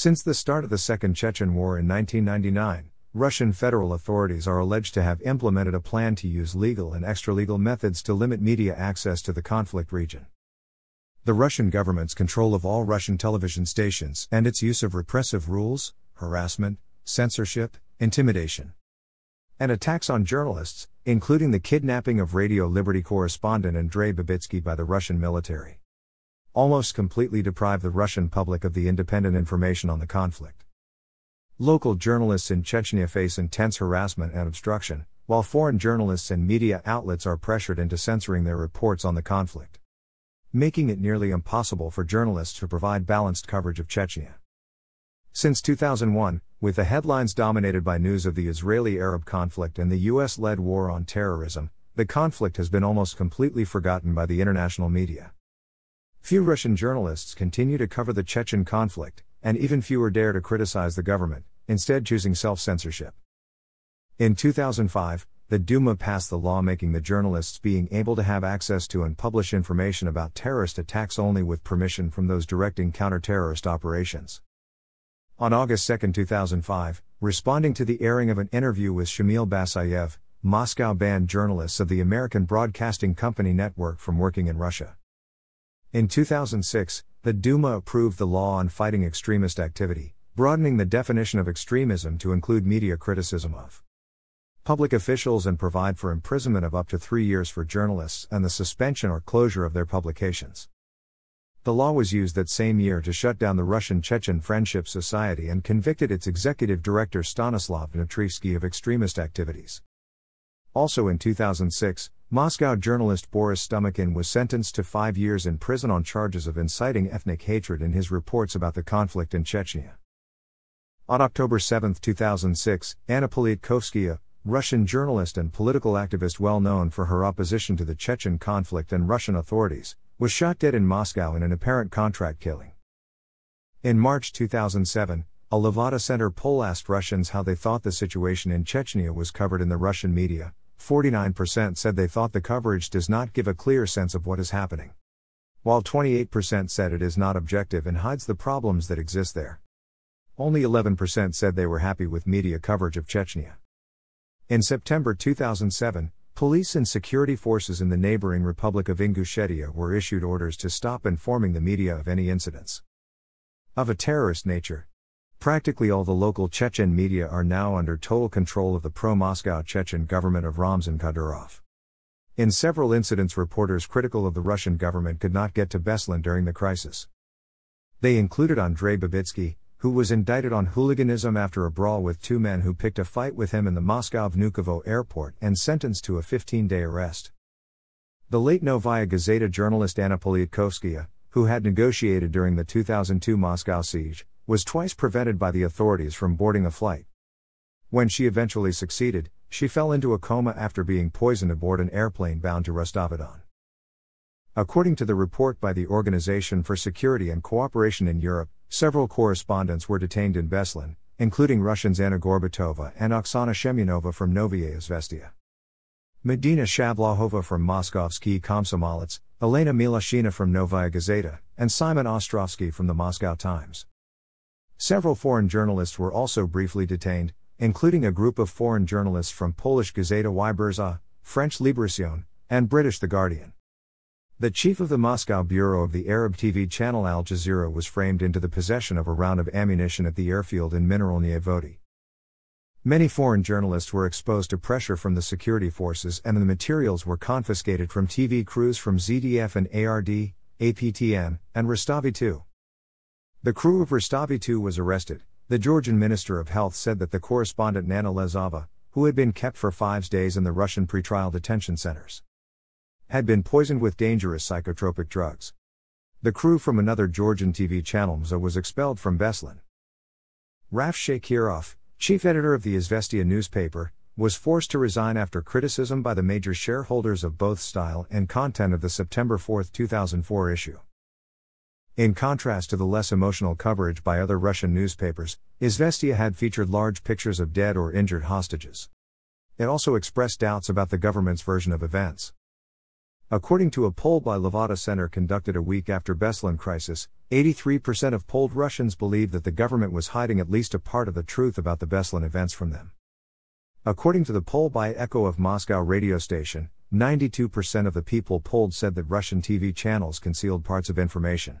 Since the start of the Second Chechen War in 1999, Russian federal authorities are alleged to have implemented a plan to use legal and extralegal methods to limit media access to the conflict region. The Russian government's control of all Russian television stations and its use of repressive rules, harassment, censorship, intimidation, and attacks on journalists, including the kidnapping of Radio Liberty correspondent Andrei Babitsky by the Russian military, almost completely deprive the Russian public of the independent information on the conflict. Local journalists in Chechnya face intense harassment and obstruction, while foreign journalists and media outlets are pressured into censoring their reports on the conflict, making it nearly impossible for journalists to provide balanced coverage of Chechnya. Since 2001, with the headlines dominated by news of the Israeli-Arab conflict and the US-led war on terrorism, the conflict has been almost completely forgotten by the international media. Few Russian journalists continue to cover the Chechen conflict, and even fewer dare to criticize the government, instead choosing self-censorship. In 2005, the Duma passed the law making the journalists being able to have access to and publish information about terrorist attacks only with permission from those directing counter-terrorist operations. On August 2, 2005, responding to the airing of an interview with Shamil Basayev, Moscow banned journalists of the American Broadcasting Company network from working in Russia. In 2006, the Duma approved the law on fighting extremist activity, broadening the definition of extremism to include media criticism of public officials and provide for imprisonment of up to 3 years for journalists and the suspension or closure of their publications. The law was used that same year to shut down the Russian Chechen Friendship Society and convicted its executive director Stanislav Natryuski of extremist activities. Also in 2006, Moscow journalist Boris Stomachin was sentenced to 5 years in prison on charges of inciting ethnic hatred in his reports about the conflict in Chechnya. On October 7, 2006, Anna Politkovskaya, Russian journalist and political activist well known for her opposition to the Chechen conflict and Russian authorities, was shot dead in Moscow in an apparent contract killing. In March 2007, a Levada Center poll asked Russians how they thought the situation in Chechnya was covered in the Russian media. 49% said they thought the coverage does not give a clear sense of what is happening, while 28% said it is not objective and hides the problems that exist there. Only 11% said they were happy with media coverage of Chechnya. In September 2007, police and security forces in the neighboring Republic of Ingushetia were issued orders to stop informing the media of any incidents of a terrorist nature. Practically all the local Chechen media are now under total control of the pro-Moscow Chechen government of Ramzan Kadyrov. In several incidents, reporters critical of the Russian government could not get to Beslan during the crisis. They included Andrei Babitsky, who was indicted on hooliganism after a brawl with two men who picked a fight with him in the Moscow Vnukovo airport and sentenced to a 15-day arrest. The late Novaya Gazeta journalist Anna Politkovskaya, who had negotiated during the 2002 Moscow siege, was twice prevented by the authorities from boarding a flight. When she eventually succeeded, she fell into a coma after being poisoned aboard an airplane bound to Rustavi 2. According to the report by the Organization for Security and Cooperation in Europe, several correspondents were detained in Beslan, including Russians Anna Gorbatova and Oksana Sheminova from Novaya Izvestia, Medina Shavlohova from Moskovsky Komsomolets, Elena Milashina from Novaya Gazeta, and Simon Ostrovsky from the Moscow Times. Several foreign journalists were also briefly detained, including a group of foreign journalists from Polish Gazeta Wyborcza, French Libération, and British The Guardian. The chief of the Moscow bureau of the Arab TV channel Al Jazeera was framed into the possession of a round of ammunition at the airfield in Mineralnye Vody. Many foreign journalists were exposed to pressure from the security forces, and the materials were confiscated from TV crews from ZDF and ARD, APTN, and Rustavi 2. The crew of Rustavi 2 was arrested. The Georgian Minister of Health said that the correspondent Nana Lezava, who had been kept for 5 days in the Russian pretrial detention centers, had been poisoned with dangerous psychotropic drugs. The crew from another Georgian TV channel Mza was expelled from Beslan. Raf Shakirov, chief editor of the Izvestia newspaper, was forced to resign after criticism by the major shareholders of both style and content of the September 4, 2004 issue. In contrast to the less emotional coverage by other Russian newspapers, Izvestia had featured large pictures of dead or injured hostages. It also expressed doubts about the government's version of events. According to a poll by Levada Center conducted a week after Beslan crisis, 83% of polled Russians believe that the government was hiding at least a part of the truth about the Beslan events from them. According to the poll by Echo of Moscow radio station, 92% of the people polled said that Russian TV channels concealed parts of information.